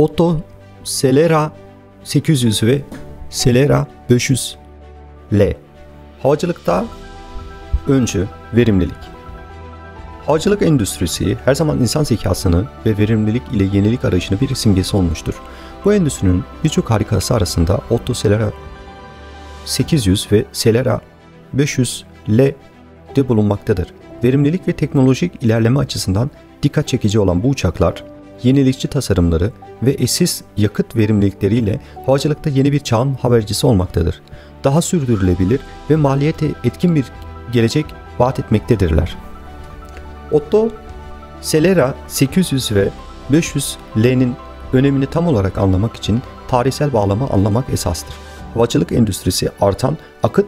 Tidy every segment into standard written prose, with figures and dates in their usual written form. Otto Celera 800 ve Celera 500 L. Havacılıkta öncü verimlilik. Havacılık endüstrisi her zaman insan zekasını ve verimlilik ile yenilik arayışını bir simgesi olmuştur. Bu endüstrinin birçok harikası arasında Otto Celera 800 ve Celera 500 L de bulunmaktadır. Verimlilik ve teknolojik ilerleme açısından dikkat çekici olan bu uçaklar, yenilikçi tasarımları ve eşsiz yakıt verimlilikleriyle havacılıkta yeni bir çağın habercisi olmaktadır. Daha sürdürülebilir ve maliyete etkin bir gelecek vaat etmektedirler. Otto Celera 800 ve 500 L'nin önemini tam olarak anlamak için tarihsel bağlamı anlamak esastır. Havacılık endüstrisi artan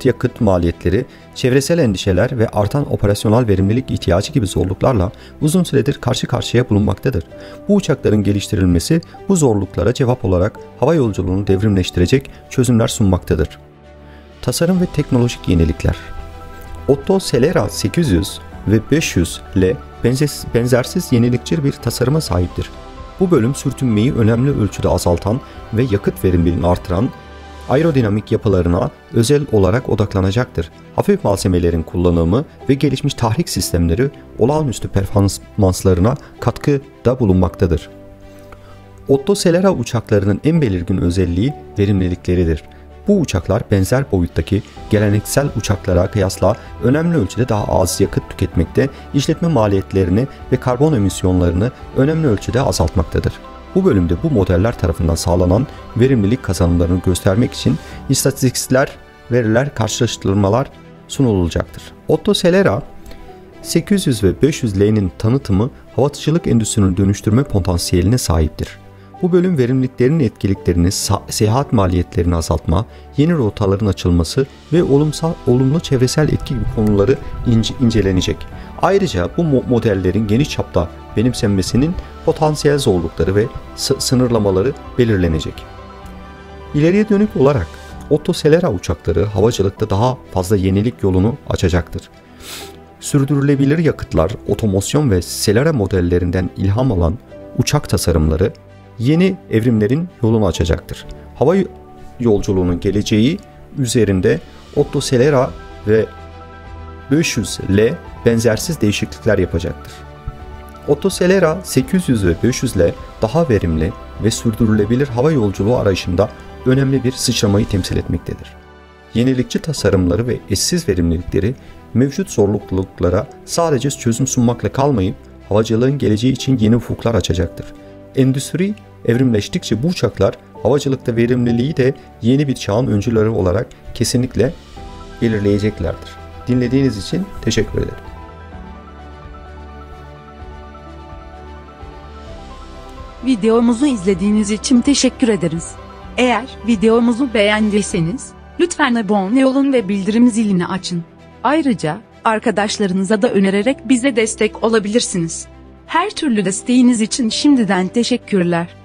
yakıt maliyetleri, çevresel endişeler ve artan operasyonel verimlilik ihtiyacı gibi zorluklarla uzun süredir karşı karşıya bulunmaktadır. Bu uçakların geliştirilmesi bu zorluklara cevap olarak hava yolculuğunu devrimleştirecek çözümler sunmaktadır. Tasarım ve teknolojik yenilikler. Otto Celera 800 ve 500 L benzersiz yenilikçi bir tasarıma sahiptir. Bu bölüm sürtünmeyi önemli ölçüde azaltan ve yakıt verimliliğini artıran aerodinamik yapılarına özel olarak odaklanacaktır. Hafif malzemelerin kullanımı ve gelişmiş tahrik sistemleri olağanüstü performanslarına katkıda bulunmaktadır. Otto Celera uçaklarının en belirgin özelliği verimlilikleridir. Bu uçaklar benzer boyuttaki geleneksel uçaklara kıyasla önemli ölçüde daha az yakıt tüketmekte, işletme maliyetlerini ve karbon emisyonlarını önemli ölçüde azaltmaktadır. Bu bölümde bu modeller tarafından sağlanan verimlilik kazanımlarını göstermek için istatistikler, veriler, karşılaştırmalar sunulacaktır. Otto Celera 800 ve 500 L'nin tanıtımı havacılık endüstrisini dönüştürme potansiyeline sahiptir. Bu bölüm verimliliklerin etkiliklerini, seyahat maliyetlerini azaltma, yeni rotaların açılması ve olumlu çevresel etki gibi konuları incelenecek. Ayrıca bu modellerin geniş çapta benimsenmesinin potansiyel zorlukları ve sınırlamaları belirlenecek. İleriye dönük olarak Otto Celera uçakları havacılıkta daha fazla yenilik yolunu açacaktır. Sürdürülebilir yakıtlar, otomasyon ve Celera modellerinden ilham alan uçak tasarımları yeni evrimlerin yolunu açacaktır. Hava yolculuğunun geleceği üzerinde Otto Celera ve 500 L benzersiz değişiklikler yapacaktır. Otto Celera 800 ve 500 L daha verimli ve sürdürülebilir hava yolculuğu arayışında önemli bir sıçramayı temsil etmektedir. Yenilikçi tasarımları ve eşsiz verimlilikleri mevcut zorluklara sadece çözüm sunmakla kalmayıp havacılığın geleceği için yeni ufuklar açacaktır. Endüstri evrimleştikçe bu uçaklar havacılıkta verimliliği de yeni bir çağın öncüleri olarak kesinlikle belirleyeceklerdir. Dinlediğiniz için teşekkür ederim. Videomuzu izlediğiniz için teşekkür ederiz. Eğer videomuzu beğendiyseniz lütfen abone olun ve bildirim zilini açın. Ayrıca arkadaşlarınıza da önererek bize destek olabilirsiniz. Her türlü desteğiniz için şimdiden teşekkürler.